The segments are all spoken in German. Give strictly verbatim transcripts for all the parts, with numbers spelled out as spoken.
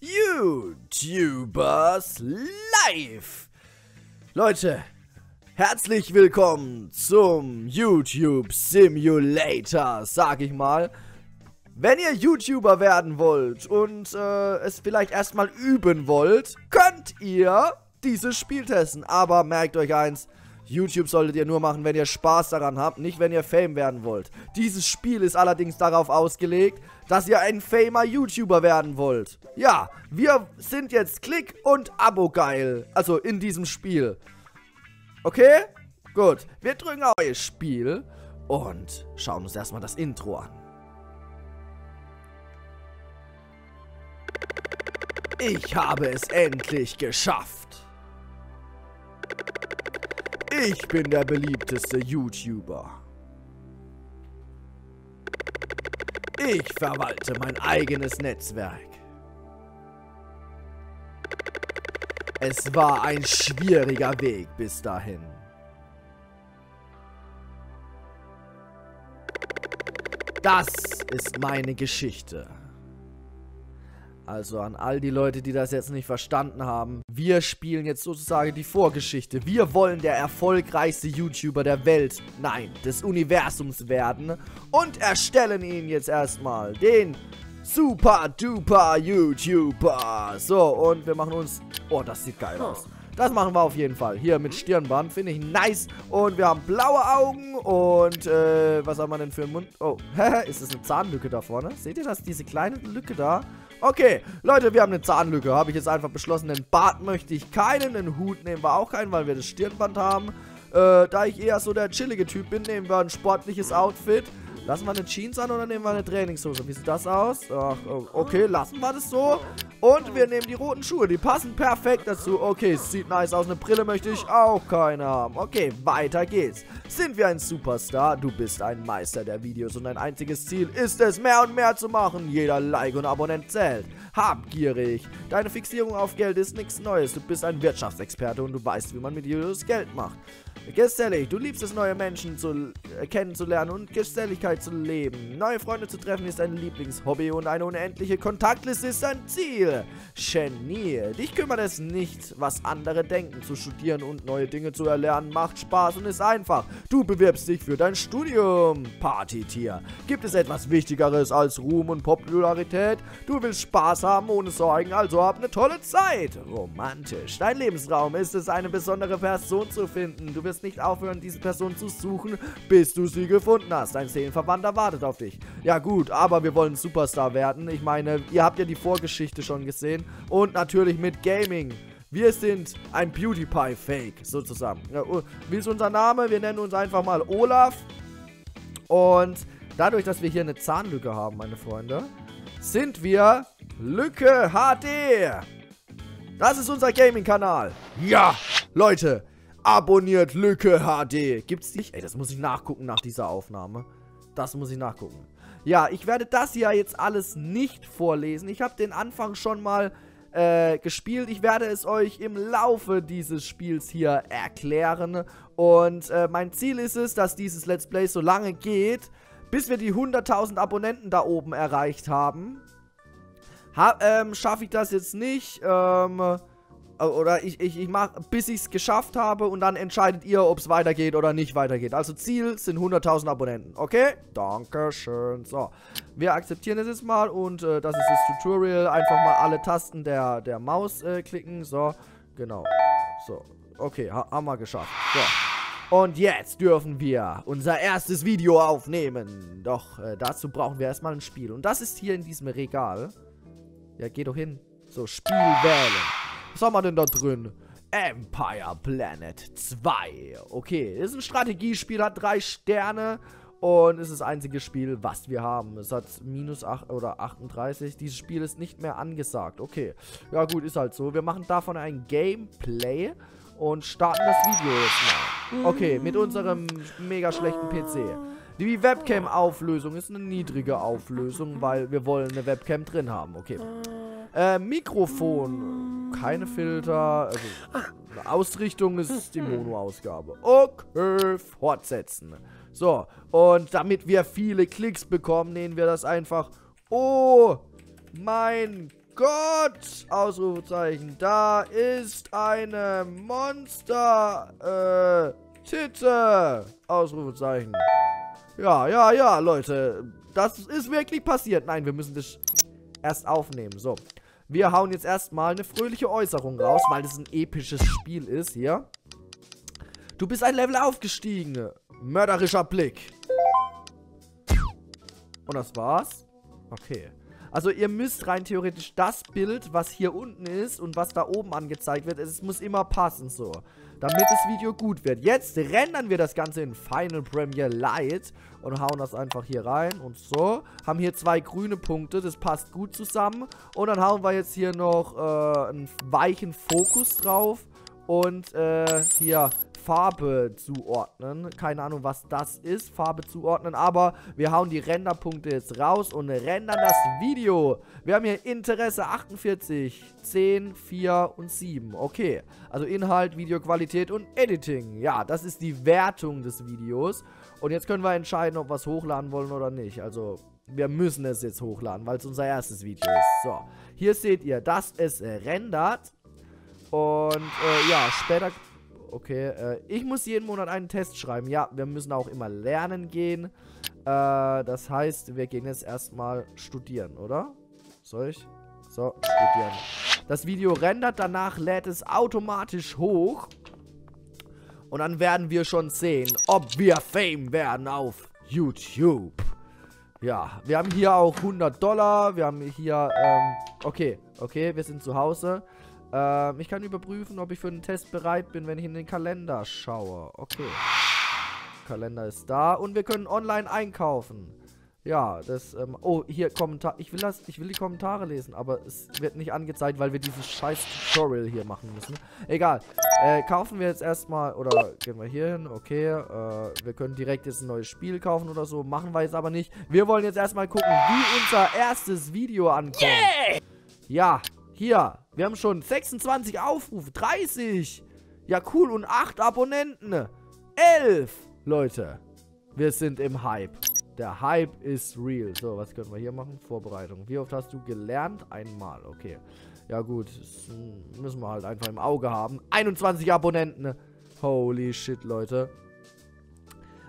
YouTubers live! Leute, herzlich willkommen zum YouTube Simulator, sag ich mal. Wenn ihr YouTuber werden wollt und äh, es vielleicht erstmal üben wollt, könnt ihr dieses Spiel testen. Aber merkt euch eins, YouTube solltet ihr nur machen, wenn ihr Spaß daran habt, nicht wenn ihr Fame werden wollt. Dieses Spiel ist allerdings darauf ausgelegt, dass ihr ein famer YouTuber werden wollt. Ja, wir sind jetzt Klick- und Abo-geil, also in diesem Spiel. Okay? Gut, wir drücken auf euer Spiel und schauen uns erstmal das Intro an. Ich habe es endlich geschafft. Ich bin der beliebteste YouTuber. Ich verwalte mein eigenes Netzwerk. Es war ein schwieriger Weg bis dahin. Das ist meine Geschichte. Also an all die Leute, die das jetzt nicht verstanden haben. Wir spielen jetzt sozusagen die Vorgeschichte. Wir wollen der erfolgreichste YouTuber der Welt, nein, des Universums werden. Und erstellen ihn jetzt erstmal, den Super Duper YouTuber. So, und wir machen uns... Oh, das sieht geil aus. Das machen wir auf jeden Fall. Hier mit Stirnband, finde ich nice. Und wir haben blaue Augen und äh, was haben wir denn für einen Mund? Oh, ist das eine Zahnlücke da vorne? Seht ihr das? Diese kleine Lücke da? Okay, Leute, wir haben eine Zahnlücke. Habe ich jetzt einfach beschlossen. Den Bart möchte ich keinen. Den Hut nehmen wir auch keinen, weil wir das Stirnband haben. Äh, da ich eher so der chillige Typ bin, nehmen wir ein sportliches Outfit. Lassen wir eine Jeans an oder nehmen wir eine Trainingshose? Wie sieht das aus? Ach, okay, lassen wir das so. Und wir nehmen die roten Schuhe. Die passen perfekt dazu. Okay, sieht nice aus. Eine Brille möchte ich auch keine haben. Okay, weiter geht's. Sind wir ein Superstar? Du bist ein Meister der Videos und dein einziges Ziel ist es, mehr und mehr zu machen. Jeder Like und Abonnent zählt. Habgierig. Deine Fixierung auf Geld ist nichts Neues. Du bist ein Wirtschaftsexperte und du weißt, wie man mit Videos Geld macht. Gesellig, du liebst es, neue Menschen zu, äh, kennenzulernen und Geselligkeit zu leben. Neue Freunde zu treffen ist dein Lieblingshobby und eine unendliche Kontaktliste ist dein Ziel. Genie, dich kümmert es nicht, was andere denken. Zu studieren und neue Dinge zu erlernen macht Spaß und ist einfach. Du bewirbst dich für dein Studium. Partytier, gibt es etwas Wichtigeres als Ruhm und Popularität? Du willst Spaß haben ohne Sorgen, also hab eine tolle Zeit. Romantisch, dein Lebensraum ist es, eine besondere Person zu finden. Du wirst nicht aufhören, diese Person zu suchen, bis du sie gefunden hast. Dein Seelenverwandter wartet auf dich. Ja gut, aber wir wollen Superstar werden. Ich meine, ihr habt ja die Vorgeschichte schon gesehen. Und natürlich mit Gaming. Wir sind ein PewDiePie-Fake, sozusagen. Ja, wie ist unser Name? Wir nennen uns einfach mal Olaf. Und dadurch, dass wir hier eine Zahnlücke haben, meine Freunde, sind wir Lücke H D. Das ist unser Gaming-Kanal. Ja, Leute. Abonniert Lücke H D. Gibt's nicht? Ey, das muss ich nachgucken nach dieser Aufnahme. Das muss ich nachgucken. Ja, ich werde das hier jetzt alles nicht vorlesen. Ich habe den Anfang schon mal äh, gespielt. Ich werde es euch im Laufe dieses Spiels hier erklären. Und äh, mein Ziel ist es, dass dieses Let's Play so lange geht, bis wir die hunderttausend Abonnenten da oben erreicht haben. Ha ähm, schaffe ich das jetzt nicht? Ähm... Oder ich, ich, ich mache, bis ich es geschafft habe und dann entscheidet ihr, ob es weitergeht oder nicht weitergeht. Also Ziel sind hunderttausend Abonnenten, okay? Dankeschön. So, wir akzeptieren es jetzt mal und äh, das ist das Tutorial. Einfach mal alle Tasten der, der Maus äh, klicken, so, genau. So, okay, ha haben wir geschafft. So, und jetzt dürfen wir unser erstes Video aufnehmen. Doch, äh, dazu brauchen wir erstmal ein Spiel. Und das ist hier in diesem Regal. Ja, geh doch hin. So, Spiel wählen. Was haben wir denn da drin? Empire Planet zwei. Okay, ist ein Strategiespiel, hat drei Sterne und ist das einzige Spiel, was wir haben. Es hat minus acht oder achtunddreißig. Dieses Spiel ist nicht mehr angesagt. Okay, ja gut, ist halt so. Wir machen davon ein Gameplay und starten das Video jetzt mal. Okay, mit unserem mega schlechten P C. Die Webcam-Auflösung ist eine niedrige Auflösung, weil wir wollen eine Webcam drin haben. Okay. Äh, Mikrofon, keine Filter, also Ausrichtung ist die Mono-Ausgabe. Okay, fortsetzen. So, und damit wir viele Klicks bekommen, nehmen wir das einfach. Oh mein Gott! Ausrufezeichen. Da ist eine Monster, äh, Titte. Ausrufezeichen. Ja, ja, ja, Leute. Das ist wirklich passiert. Nein, wir müssen das erst aufnehmen. So. Wir hauen jetzt erstmal eine fröhliche Äußerung raus, weil das ein episches Spiel ist hier. Du bist ein Level aufgestiegen. Mörderischer Blick. Und das war's. Okay. Also ihr müsst rein theoretisch das Bild, was hier unten ist und was da oben angezeigt wird, es muss immer passen so, damit das Video gut wird. Jetzt rendern wir das Ganze in Final Premiere Lite und hauen das einfach hier rein und so. Haben hier zwei grüne Punkte, das passt gut zusammen. Und dann hauen wir jetzt hier noch äh, einen weichen Fokus drauf und äh, hier Farbe zuordnen. Keine Ahnung, was das ist. Farbe zuordnen. Aber wir hauen die Renderpunkte jetzt raus und rendern das Video. Wir haben hier Interesse achtundvierzig, zehn, vier und sieben. Okay. Also Inhalt, Videoqualität und Editing. Ja, das ist die Wertung des Videos. Und jetzt können wir entscheiden, ob wir es hochladen wollen oder nicht. Also wir müssen es jetzt hochladen, weil es unser erstes Video ist. So. Hier seht ihr, dass es rendert. Und äh, ja, später... Okay, äh, ich muss jeden Monat einen Test schreiben. Ja, wir müssen auch immer lernen gehen. Äh, das heißt, wir gehen jetzt erstmal studieren, oder? Soll ich? So, studieren. Das Video rendert, danach lädt es automatisch hoch. Und dann werden wir schon sehen, ob wir Fame werden auf YouTube. Ja, wir haben hier auch hundert Dollar. Wir haben hier, ähm, okay, okay, wir sind zu Hause. Ähm, ich kann überprüfen, ob ich für einen Test bereit bin, wenn ich in den Kalender schaue. Okay. Kalender ist da. Und wir können online einkaufen. Ja, das, ähm, oh, hier, Kommentar. Ich will das, ich will die Kommentare lesen, aber es wird nicht angezeigt, weil wir dieses scheiß Tutorial hier machen müssen. Egal. Äh, kaufen wir jetzt erstmal, oder gehen wir hier hin, okay. Äh, wir können direkt jetzt ein neues Spiel kaufen oder so. Machen wir jetzt aber nicht. Wir wollen jetzt erstmal gucken, wie unser erstes Video ankommt. Yeah! Ja, hier. Wir haben schon sechsundzwanzig Aufrufe, dreißig. Ja, cool. Und acht Abonnenten. elf. Leute, wir sind im Hype. Der Hype ist real. So, was können wir hier machen? Vorbereitung. Wie oft hast du gelernt? Einmal. Okay. Ja, gut. Das müssen wir halt einfach im Auge haben. einundzwanzig Abonnenten. Holy shit, Leute.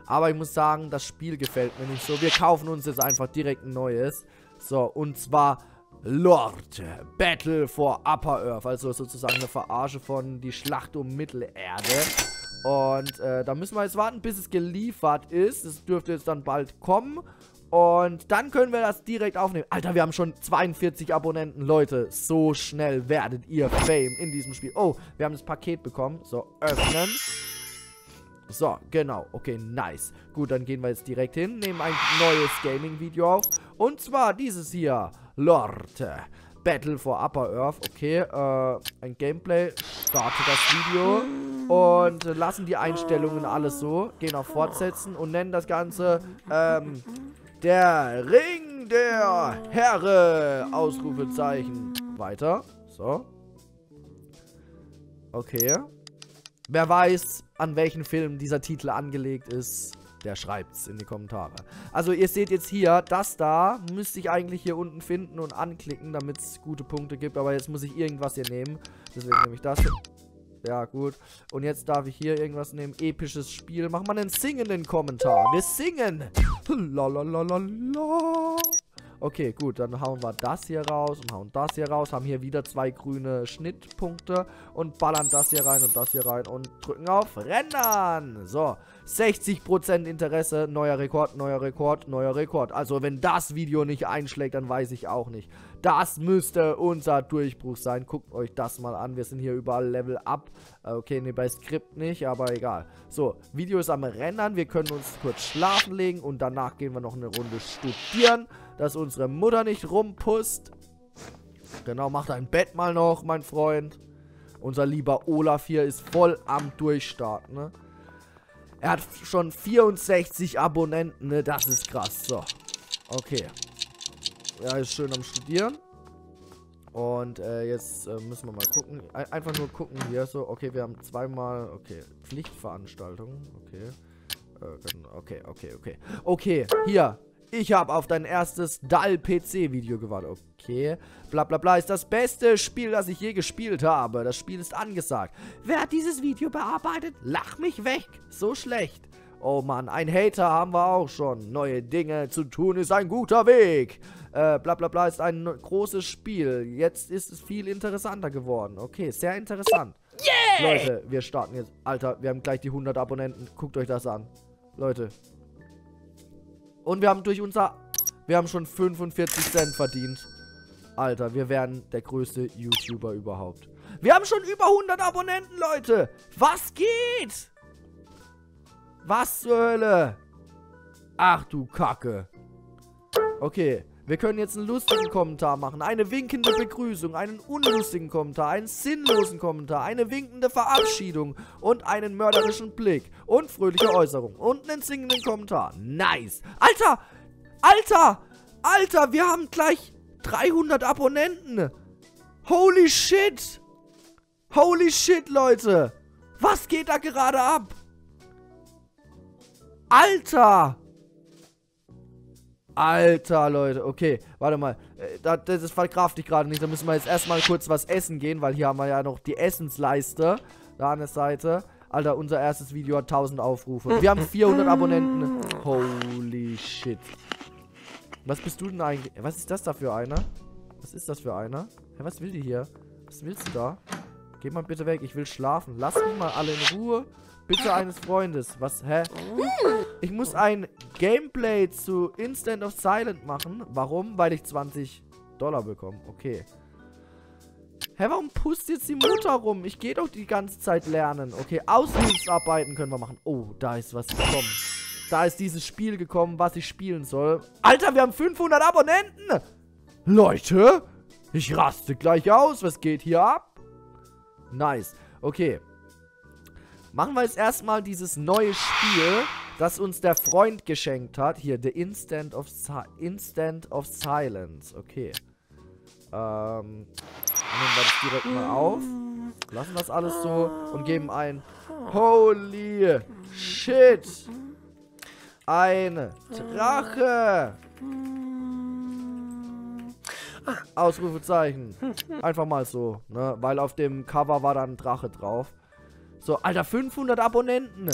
Aber ich muss sagen, das Spiel gefällt mir nicht so. Wir kaufen uns jetzt einfach direkt ein neues. So, und zwar... Lord, Battle for Upper Earth, also sozusagen eine Verarsche von die Schlacht um Mittelerde. Und äh, da müssen wir jetzt warten, bis es geliefert ist. Es dürfte jetzt dann bald kommen. Und dann können wir das direkt aufnehmen. Alter, wir haben schon zweiundvierzig Abonnenten. Leute, so schnell werdet ihr Fame in diesem Spiel. Oh, wir haben das Paket bekommen. So, öffnen. So, genau. Okay, nice. Gut, dann gehen wir jetzt direkt hin, nehmen ein neues Gaming-Video auf. Und zwar dieses hier. Lord, Battle for Upper Earth. Okay, äh, ein Gameplay. Starte das Video. Und lassen die Einstellungen alles so. Gehen auf Fortsetzen und nennen das Ganze, ähm, der Ring der Herre. Ausrufezeichen. Weiter. So. Okay. Wer weiß, an welchen Film dieser Titel angelegt ist. Der schreibt's in die Kommentare. Also ihr seht jetzt hier, das da müsste ich eigentlich hier unten finden und anklicken, damit es gute Punkte gibt. Aber jetzt muss ich irgendwas hier nehmen. Deswegen nehme ich das. Ja, gut. Und jetzt darf ich hier irgendwas nehmen. Episches Spiel. Mach mal einen singenden Kommentar. Wir singen. Lalalala. Okay, gut. Dann hauen wir das hier raus und hauen das hier raus. Haben hier wieder zwei grüne Schnittpunkte und ballern das hier rein und das hier rein und drücken auf Rendern. So. sechzig Prozent Interesse, neuer Rekord, neuer Rekord, neuer Rekord. Also wenn das Video nicht einschlägt, dann weiß ich auch nicht. Das müsste unser Durchbruch sein. Guckt euch das mal an. Wir sind hier überall Level Up. Okay, ne, bei Skript nicht, aber egal. So, Video ist am Rendern. Wir können uns kurz schlafen legen und danach gehen wir noch eine Runde studieren, dass unsere Mutter nicht rumpusst. Genau, macht ein Bett mal noch, mein Freund. Unser lieber Olaf hier ist voll am Durchstart, ne? Er hat schon vierundsechzig Abonnenten, ne? Das ist krass. So. Okay. Er ja, ist schön am Studieren. Und äh, jetzt äh, müssen wir mal gucken. Ein einfach nur gucken hier. So, okay, wir haben zweimal. Okay. Pflichtveranstaltungen. Okay. Äh, okay, okay, okay. Okay, hier. Ich habe auf dein erstes D A L-P C-Video gewartet. Okay. Bla bla bla. Ist das beste Spiel, das ich je gespielt habe. Das Spiel ist angesagt. Wer hat dieses Video bearbeitet? Lach mich weg. So schlecht. Oh Mann, ein Hater haben wir auch schon. Neue Dinge zu tun ist ein guter Weg. Äh, bla bla bla ist ein großes Spiel. Jetzt ist es viel interessanter geworden. Okay, sehr interessant. Yeah! Leute, wir starten jetzt. Alter, wir haben gleich die hundert Abonnenten. Guckt euch das an. Leute. Und wir haben durch unser... Wir haben schon fünfundvierzig Cent verdient. Alter, wir werden der größte YouTuber überhaupt. Wir haben schon über hundert Abonnenten, Leute. Was geht? Was zur Hölle? Ach du Kacke. Okay, wir können jetzt einen lustigen Kommentar machen. Eine winkende Begrüßung, einen unlustigen Kommentar, einen sinnlosen Kommentar, eine winkende Verabschiedung und einen mörderischen Blick und fröhliche Äußerung und einen singenden Kommentar. Nice. Alter, Alter, Alter, wir haben gleich dreihundert Abonnenten. Holy shit. Holy shit, Leute. Was geht da gerade ab? Alter! Alter, Leute. Okay, warte mal. Das verkrafte ich gerade nicht. Da müssen wir jetzt erstmal kurz was essen gehen, weil hier haben wir ja noch die Essensleiste. Da an der Seite. Alter, unser erstes Video hat tausend Aufrufe. Wir haben vierhundert Abonnenten. Holy shit. Was bist du denn eigentlich? Was ist das da für einer? Was ist das für einer? Hä, was will die hier? Was willst du da? Geh mal bitte weg. Ich will schlafen. Lass mich mal alle in Ruhe. Bitte eines Freundes. Was? Hä? Ich muss ein Gameplay zu Instant of Silent machen. Warum? Weil ich zwanzig Dollar bekomme. Okay. Hä, warum pustet jetzt die Mutter rum? Ich gehe doch die ganze Zeit lernen. Okay, Aushilfsarbeiten können wir machen. Oh, da ist was gekommen. Da ist dieses Spiel gekommen, was ich spielen soll. Alter, wir haben fünfhundert Abonnenten! Leute, ich raste gleich aus. Was geht hier ab? Nice. Okay. Machen wir jetzt erstmal dieses neue Spiel, das uns der Freund geschenkt hat. Hier, The Instant of, si Instant of Silence. Okay. Ähm, nehmen wir das direkt mal auf. Lassen das alles so und geben ein Holy Shit. Ein Drache. Ausrufezeichen. Einfach mal so, ne? Weil auf dem Cover war dann ein Drache drauf. So, Alter, fünfhundert Abonnenten.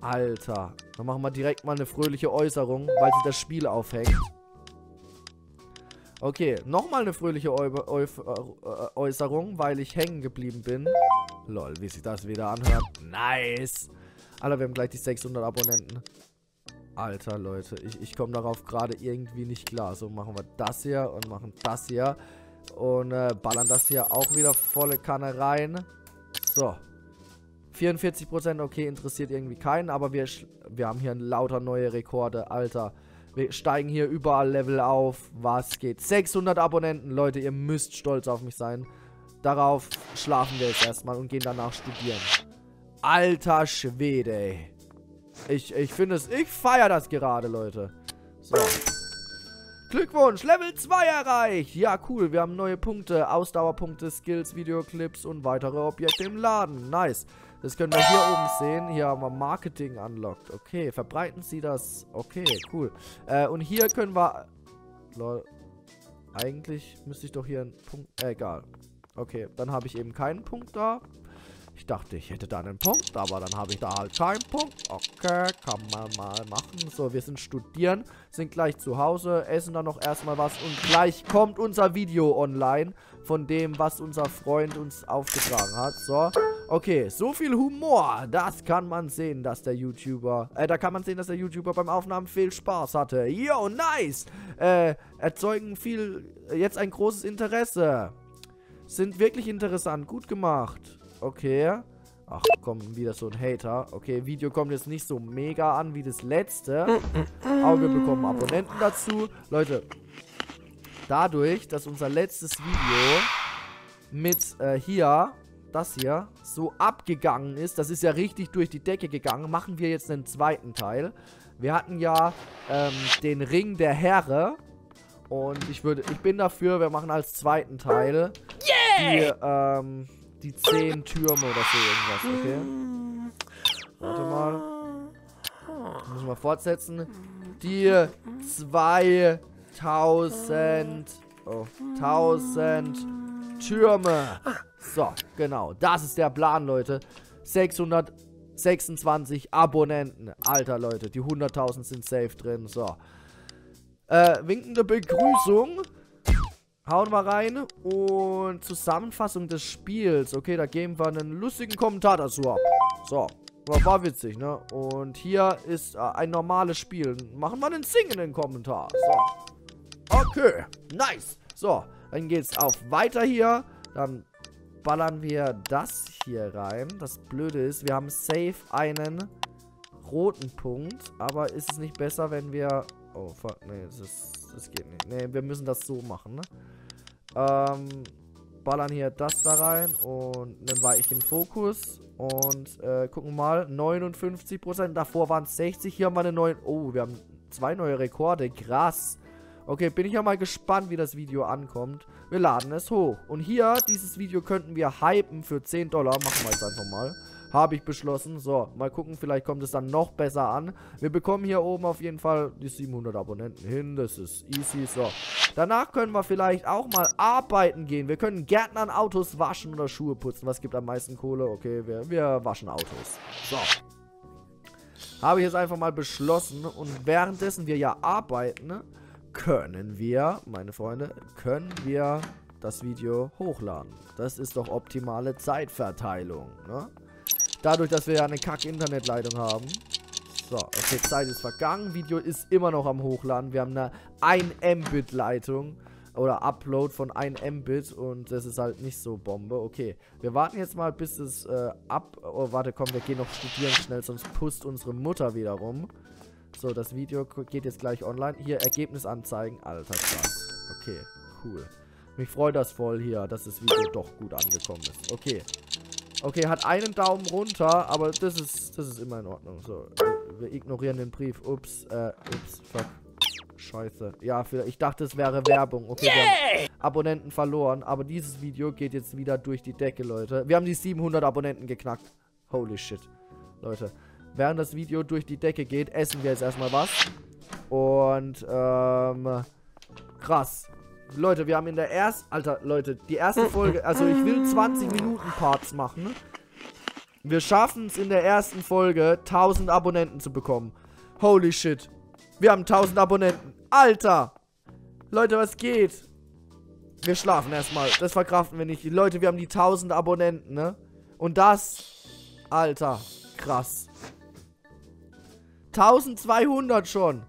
Alter. Dann machen wir direkt mal eine fröhliche Äußerung, weil sich das Spiel aufhängt. Okay, nochmal eine fröhliche Äu Äu Äu Äußerung, weil ich hängen geblieben bin. Lol, wie sich das wieder anhört. Nice. Alter, wir haben gleich die sechshundert Abonnenten. Alter, Leute, ich, ich komme darauf gerade irgendwie nicht klar. So, machen wir das hier und machen das hier. Und äh, ballern das hier auch wieder volle Kanne rein. So. vierundvierzig Prozent, okay, interessiert irgendwie keinen, aber wir, wir haben hier lauter neue Rekorde, Alter. Wir steigen hier überall Level auf, was geht? sechshundert Abonnenten, Leute, ihr müsst stolz auf mich sein. Darauf schlafen wir jetzt erstmal und gehen danach studieren. Alter Schwede, ey. Ich, ich finde es, ich feiere das gerade, Leute. So. Glückwunsch, Level zwei erreicht. Ja, cool, wir haben neue Punkte, Ausdauerpunkte, Skills, Videoclips und weitere Objekte im Laden. Nice. Das können wir hier oben sehen. Hier haben wir Marketing unlocked. Okay, verbreiten Sie das. Okay, cool. Äh, und hier können wir... Lol. Eigentlich müsste ich doch hier einen Punkt... Äh, egal. Okay, dann habe ich eben keinen Punkt da. Ich dachte, ich hätte da einen Punkt, aber dann habe ich da halt keinen Punkt. Okay, kann man mal machen. So, wir sind studieren, sind gleich zu Hause, essen dann noch erstmal was und gleich kommt unser Video online von dem, was unser Freund uns aufgetragen hat. So, okay, so viel Humor, das kann man sehen, dass der YouTuber, äh, da kann man sehen, dass der YouTuber beim Aufnahmen viel Spaß hatte. Yo, nice! Äh, erzeugen viel, jetzt ein großes Interesse. Sind wirklich interessant, gut gemacht. Okay. Ach, komm, wieder so ein Hater. Okay, Video kommt jetzt nicht so mega an wie das letzte. Aber wir bekommen Abonnenten dazu. Leute, dadurch, dass unser letztes Video mit äh, hier, das hier, so abgegangen ist, das ist ja richtig durch die Decke gegangen, machen wir jetzt einen zweiten Teil. Wir hatten ja ähm, den Ring der Herren. Und ich würde, ich bin dafür, wir machen als zweiten Teil die, ähm, die zehn Türme oder so irgendwas, okay? Warte mal. Müssen wir fortsetzen. dir zweitausend oh, tausend Türme. So, genau. Das ist der Plan, Leute. sechshundertsechsundzwanzig Abonnenten. Alter, Leute. Die hunderttausend sind safe drin. So. Äh, winkende Begrüßung. Hauen wir rein. Und Zusammenfassung des Spiels. Okay, da geben wir einen lustigen Kommentar dazu ab. So. War witzig, ne? Und hier ist äh, ein normales Spiel. Machen wir einen singenden Kommentar. So. Okay. Nice. So. Dann geht's auf weiter hier. Dann ballern wir das hier rein. Das Blöde ist, wir haben safe einen roten Punkt. Aber ist es nicht besser, wenn wir... Oh, fuck. Nee, das, ist, das geht nicht. Nee, wir müssen das so machen, ne? Ähm, ballern hier das da rein. Und dann war ich im Fokus. Und äh, gucken mal. neunundfünfzig Prozent. Davor waren es sechzig. Hier haben wir eine neue... Oh, wir haben zwei neue Rekorde. Krass. Okay, bin ich ja mal gespannt, wie das Video ankommt. Wir laden es hoch. Und hier, dieses Video könnten wir hypen für zehn Dollar. Machen wir jetzt einfach mal. Habe ich beschlossen. So, mal gucken, vielleicht kommt es dann noch besser an. Wir bekommen hier oben auf jeden Fall die siebenhundert Abonnenten hin. Das ist easy. So, danach können wir vielleicht auch mal arbeiten gehen. Wir können Gärtnern, Autos waschen oder Schuhe putzen. Was gibt am meisten Kohle? Okay, wir, wir waschen Autos. So. Habe ich jetzt einfach mal beschlossen. Und währenddessen wir ja arbeiten, ne? Können wir, meine Freunde, können wir das Video hochladen. Das ist doch optimale Zeitverteilung, ne? Dadurch, dass wir ja eine Kack-Internetleitung haben. So, okay, Zeit ist vergangen. Video ist immer noch am Hochladen. Wir haben eine ein Mbit Leitung oder Upload von ein Mbit und das ist halt nicht so Bombe. Okay, wir warten jetzt mal, bis es äh, ab... Oh, warte, komm, wir gehen noch studieren schnell, sonst pusht unsere Mutter wieder rum. So, das Video geht jetzt gleich online. Hier, Ergebnis anzeigen. Alter, krass. Okay, cool. Mich freut das voll hier, dass das Video doch gut angekommen ist. Okay. Okay, hat einen Daumen runter, aber das ist, das ist immer in Ordnung. So, wir ignorieren den Brief. Ups, äh, ups, fuck. Scheiße. Ja, für, ich dachte, es wäre Werbung. Okay, wir haben Abonnenten verloren, aber dieses Video geht jetzt wieder durch die Decke, Leute. Wir haben die siebenhundert Abonnenten geknackt. Holy shit, Leute. Während das Video durch die Decke geht, essen wir jetzt erstmal was. Und, ähm, krass. Leute, wir haben in der ersten... Alter, Leute, die erste Folge... Also, ich will zwanzig Minuten Parts machen. Wir schaffen es in der ersten Folge, tausend Abonnenten zu bekommen. Holy shit. Wir haben tausend Abonnenten. Alter. Leute, was geht? Wir schlafen erstmal. Das verkraften wir nicht. Leute, wir haben die tausend Abonnenten, ne? Und das... Alter, krass. eintausendzweihundert schon.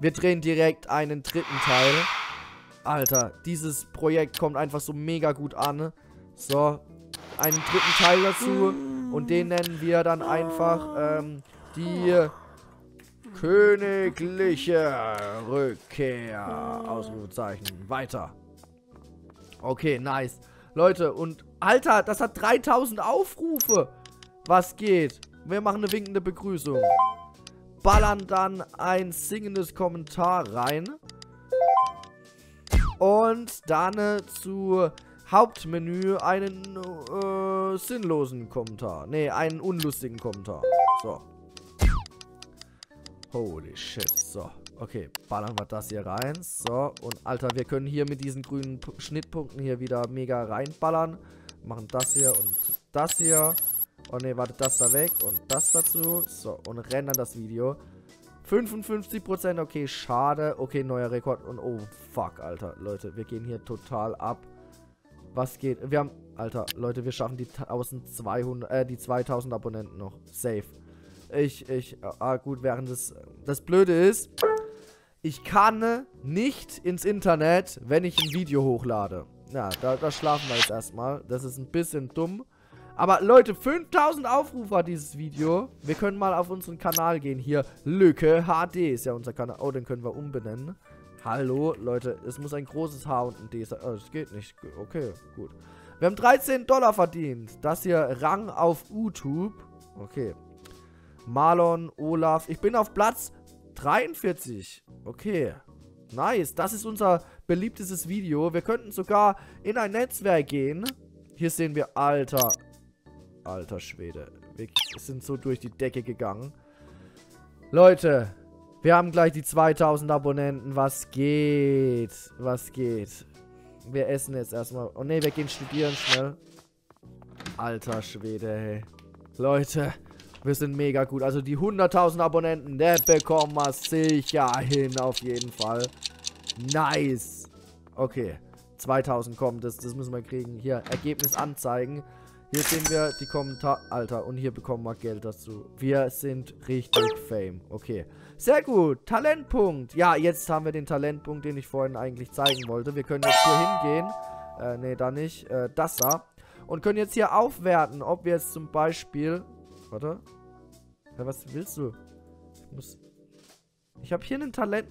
Wir drehen direkt einen dritten Teil. Alter, dieses Projekt kommt einfach so mega gut an. So, einen dritten Teil dazu. Und den nennen wir dann einfach ähm, die königliche Rückkehr. Ausrufezeichen. Weiter. Okay, nice. Leute, und Alter, das hat dreitausend Aufrufe. Was geht? Wir machen eine winkende Begrüßung. Ballern dann ein singendes Kommentar rein. Und dann äh, zu Hauptmenü einen äh, sinnlosen Kommentar. Ne, einen unlustigen Kommentar. So. Holy shit. So. Okay, ballern wir das hier rein. So. Und Alter, wir können hier mit diesen grünen P- Schnittpunkten hier wieder mega reinballern. Machen das hier und das hier. Oh ne, warte, das da weg und das dazu. So, und rennen dann das Video. fünfundfünfzig Prozent, okay, schade. Okay, neuer Rekord und oh, fuck, Alter. Leute, wir gehen hier total ab. Was geht? Wir haben, Alter, Leute, wir schaffen die zwölfhundert, äh, die zweitausend Abonnenten noch. Safe. Ich, ich, ah, gut, während das, das Blöde ist, ich kann nicht ins Internet, wenn ich ein Video hochlade. Ja, da, da schlafen wir jetzt erstmal. Das ist ein bisschen dumm. Aber Leute, fünftausend Aufrufe hat dieses Video. Wir können mal auf unseren Kanal gehen. Hier, Lücke H D ist ja unser Kanal. Oh, den können wir umbenennen. Hallo, Leute, es muss ein großes H und ein D sein. Oh, das geht nicht. Okay, gut. Wir haben dreizehn Dollar verdient. Das hier, Rang auf YouTube. Okay. Marlon, Olaf. Ich bin auf Platz dreiundvierzig. Okay. Nice. Das ist unser beliebtestes Video. Wir könnten sogar in ein Netzwerk gehen. Hier sehen wir, Alter... Alter Schwede. Wir sind so durch die Decke gegangen. Leute, Wir haben gleich die zweitausend Abonnenten. Was geht? Was geht? Wir essen jetzt erstmal. Oh ne, wir gehen studieren schnell. Alter Schwede, hey. Leute, wir sind mega gut. Also die hunderttausend Abonnenten, der bekommen wir sicher hin, auf jeden Fall. Nice. Okay, zweitausend kommt, das, das müssen wir kriegen. Hier, Ergebnis anzeigen. Hier sehen wir die Kommentare. Alter, und hier bekommen wir Geld dazu. Wir sind richtig Fame. Okay, sehr gut. Talentpunkt. Ja, jetzt haben wir den Talentpunkt, den ich vorhin eigentlich zeigen wollte. Wir können jetzt hier hingehen. Äh, nee, da nicht. Äh, das da. Und können jetzt hier aufwerten, ob wir jetzt zum Beispiel... Warte. Ja, was willst du? Ich muss... Ich habe hier einen Talent...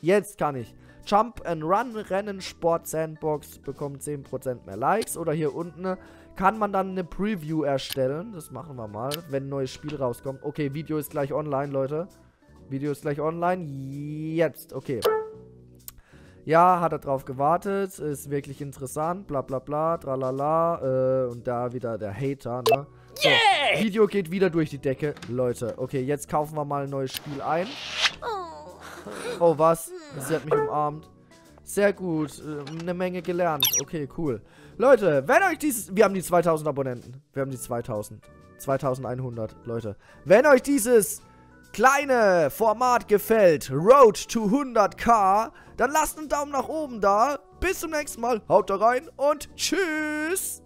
Jetzt kann ich. Jump and Run, Rennen, Sport, Sandbox, bekommt zehn Prozent mehr Likes. Oder hier unten kann man dann eine Preview erstellen. Das machen wir mal, wenn ein neues Spiel rauskommt. Okay, Video ist gleich online, Leute. Video ist gleich online. Jetzt, okay. Ja, hat er drauf gewartet. Ist wirklich interessant. Bla bla bla, tralala. Äh, und da wieder der Hater, ne? So, yeah! Video geht wieder durch die Decke. Leute, okay, jetzt kaufen wir mal ein neues Spiel ein. Oh, was? Sie hat mich umarmt. Sehr gut. Äh, eine Menge gelernt. Okay, cool. Leute, wenn euch dieses... Wir haben die zweitausend Abonnenten. Wir haben die zweitausend. zweitausendeinhundert, Leute. Wenn euch dieses kleine Format gefällt, Road to hunderttausend, dann lasst einen Daumen nach oben da. Bis zum nächsten Mal. Haut da rein und tschüss.